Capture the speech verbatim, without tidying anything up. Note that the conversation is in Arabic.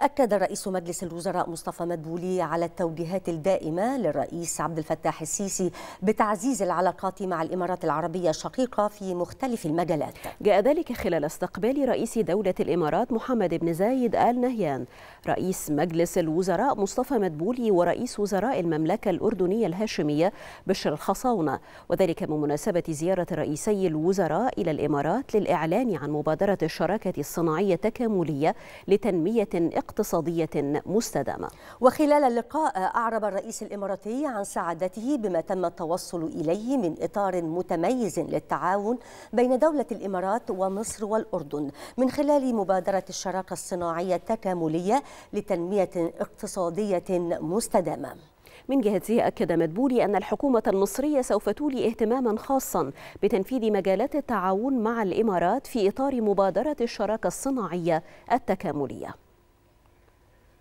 أكد رئيس مجلس الوزراء مصطفى مدبولي على التوجيهات الدائمة للرئيس عبد الفتاح السيسي بتعزيز العلاقات مع الإمارات العربية الشقيقة في مختلف المجالات. جاء ذلك خلال استقبال رئيس دولة الإمارات محمد بن زايد آل نهيان رئيس مجلس الوزراء مصطفى مدبولي ورئيس وزراء المملكة الأردنية الهاشمية بشر الخصاونة، وذلك بمناسبة زيارة رئيسي الوزراء إلى الإمارات للإعلان عن مبادرة الشراكة الصناعية التكاملية لتنمية اقتصادية مستدامة. وخلال اللقاء أعرب الرئيس الإماراتي عن سعادته بما تم التوصل إليه من إطار متميز للتعاون بين دولة الإمارات ومصر والأردن من خلال مبادرة الشراكة الصناعية التكاملية لتنمية اقتصادية مستدامة. من جهته أكد مدبولي أن الحكومة المصرية سوف تولي اهتماما خاصا بتنفيذ مجالات التعاون مع الإمارات في إطار مبادرة الشراكة الصناعية التكاملية.